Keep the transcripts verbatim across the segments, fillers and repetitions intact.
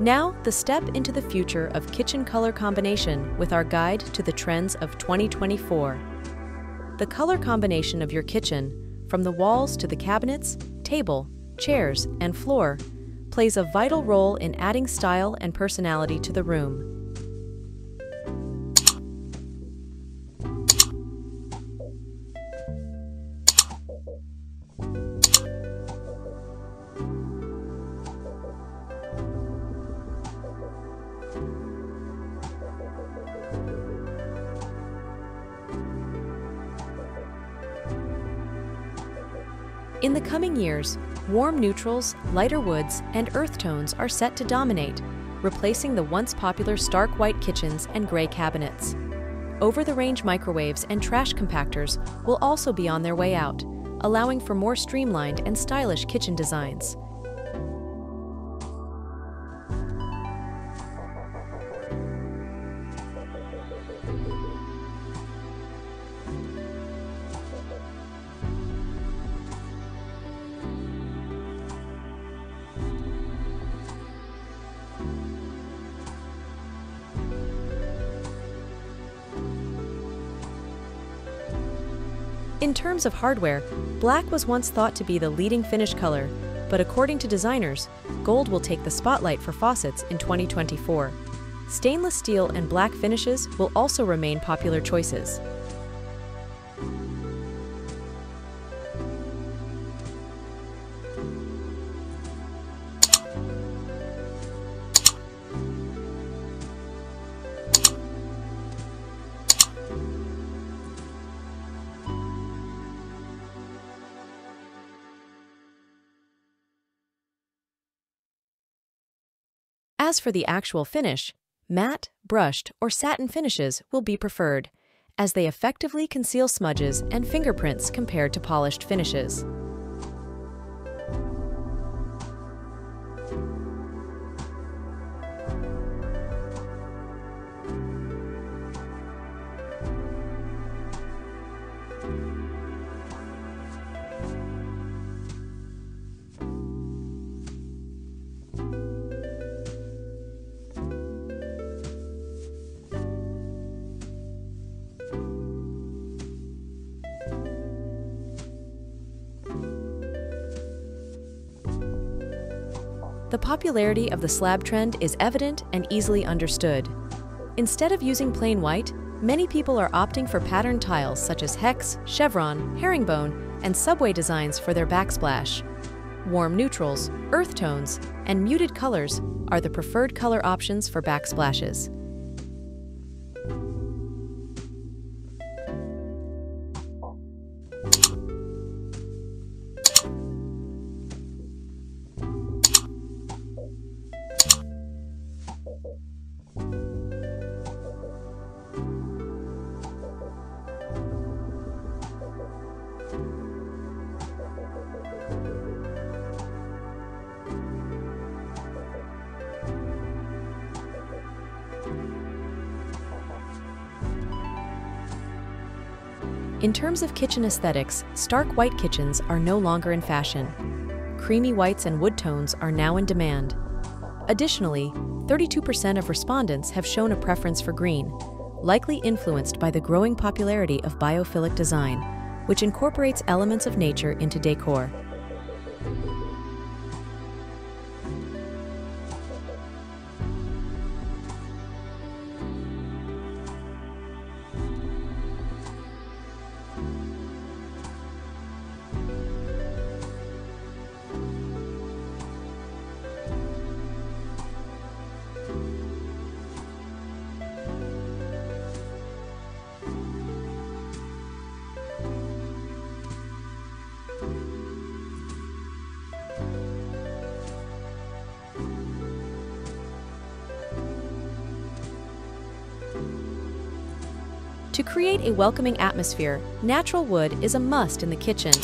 Now, the step into the future of kitchen color combination with our guide to the trends of twenty twenty-four. The color combination of your kitchen, from the walls to the cabinets, table, chairs, and floor, plays a vital role in adding style and personality to the room. In the coming years, warm neutrals, lighter woods, and earth tones are set to dominate, replacing the once popular stark white kitchens and gray cabinets. Over-the-range microwaves and trash compactors will also be on their way out, allowing for more streamlined and stylish kitchen designs. In terms of hardware, black was once thought to be the leading finish color, but according to designers, gold will take the spotlight for faucets in twenty twenty-four. Stainless steel and black finishes will also remain popular choices. As for the actual finish, matte, brushed, or satin finishes will be preferred, as they effectively conceal smudges and fingerprints compared to polished finishes. The popularity of the slab trend is evident and easily understood. Instead of using plain white, many people are opting for patterned tiles such as hex, chevron, herringbone, and subway designs for their backsplash. Warm neutrals, earth tones, and muted colors are the preferred color options for backsplashes. In terms of kitchen aesthetics, stark white kitchens are no longer in fashion. Creamy whites and wood tones are now in demand. Additionally, thirty-two percent of respondents have shown a preference for green, likely influenced by the growing popularity of biophilic design, which incorporates elements of nature into decor. To create a welcoming atmosphere, natural wood is a must in the kitchen.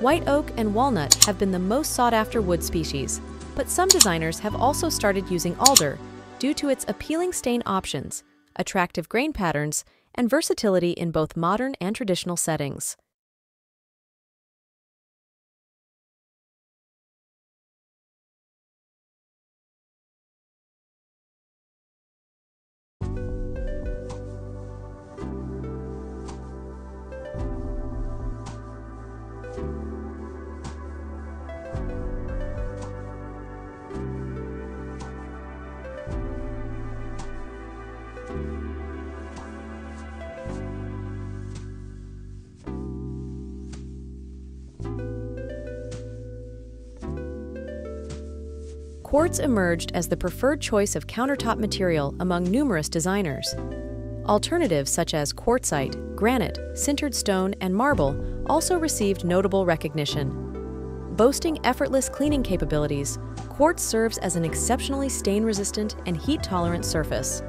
White oak and walnut have been the most sought-after wood species, but some designers have also started using alder due to its appealing stain options, attractive grain patterns, and versatility in both modern and traditional settings. Quartz emerged as the preferred choice of countertop material among numerous designers. Alternatives such as quartzite, granite, sintered stone, and marble also received notable recognition. Boasting effortless cleaning capabilities, quartz serves as an exceptionally stain-resistant and heat-tolerant surface.